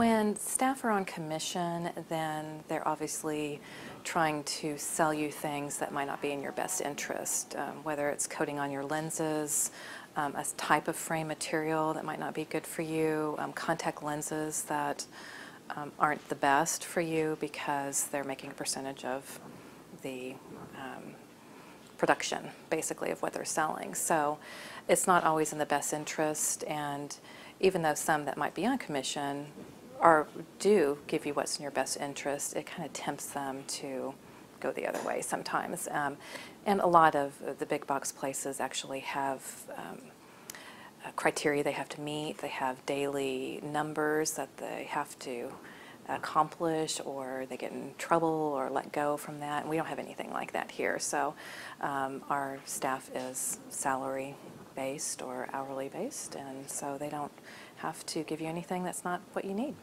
When staff are on commission, then they're obviously trying to sell you things that might not be in your best interest, whether it's coating on your lenses, a type of frame material that might not be good for you, contact lenses that aren't the best for you because they're making a percentage of the production, basically, of what they're selling. So it's not always in the best interest, and even though some that might be on commission do give you what's in your best interest, it kind of tempts them to go the other way sometimes. And a lot of the big box places actually have criteria they have to meet. They have daily numbers that they have to accomplish, or they get in trouble or let go from that. And we don't have anything like that here. So our staff is salary based or hourly based, and so they don't have to give you anything that's not what you need.